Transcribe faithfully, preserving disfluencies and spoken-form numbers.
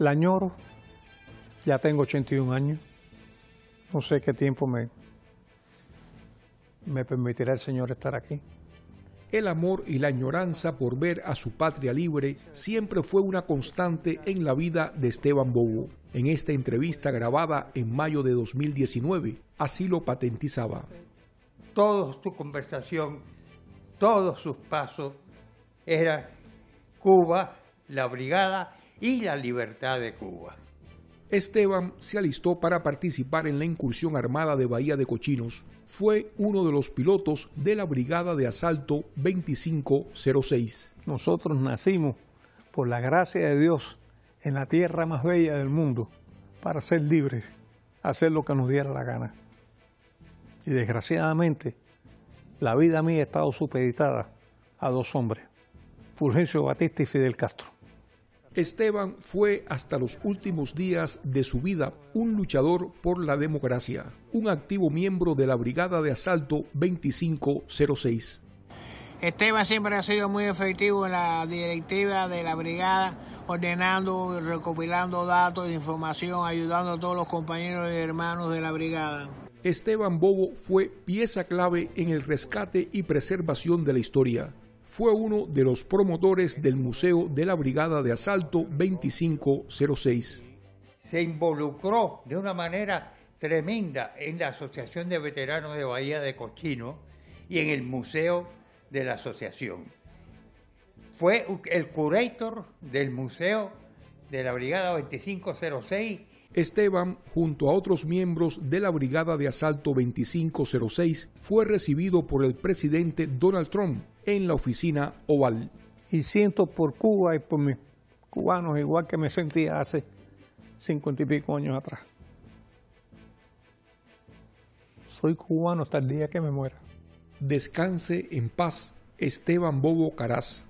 La añoro, ya tengo ochenta y un años, no sé qué tiempo me, me permitirá el Señor estar aquí. El amor y la añoranza por ver a su patria libre siempre fue una constante en la vida de Esteban Bovo. En esta entrevista grabada en mayo de dos mil diecinueve, así lo patentizaba. Toda su conversación, todos sus pasos, eran Cuba, la brigada y la libertad de Cuba. Esteban se alistó para participar en la incursión armada de Bahía de Cochinos. Fue uno de los pilotos de la Brigada de Asalto veinticinco cero seis. Nosotros nacimos, por la gracia de Dios, en la tierra más bella del mundo, para ser libres, hacer lo que nos diera la gana. Y desgraciadamente, la vida mía ha estado supeditada a dos hombres, Fulgencio Batista y Fidel Castro. Esteban fue hasta los últimos días de su vida un luchador por la democracia, un activo miembro de la Brigada de Asalto veinticinco cero seis. Esteban siempre ha sido muy efectivo en la directiva de la brigada, ordenando y recopilando datos e información, ayudando a todos los compañeros y hermanos de la brigada. Esteban Bovo fue pieza clave en el rescate y preservación de la historia. Fue uno de los promotores del Museo de la Brigada de Asalto veinticinco cero seis. Se involucró de una manera tremenda en la Asociación de Veteranos de Bahía de Cochinos y en el Museo de la Asociación. Fue el curator del Museo de la Brigada veinticinco cero seis. Esteban, junto a otros miembros de la Brigada de Asalto veinticinco cero seis, fue recibido por el presidente Donald Trump en la oficina Oval. Y siento por Cuba y por mis cubanos, igual que me sentía hace cincuenta y pico años atrás. Soy cubano hasta el día que me muera. Descanse en paz, Esteban Bovo Carás.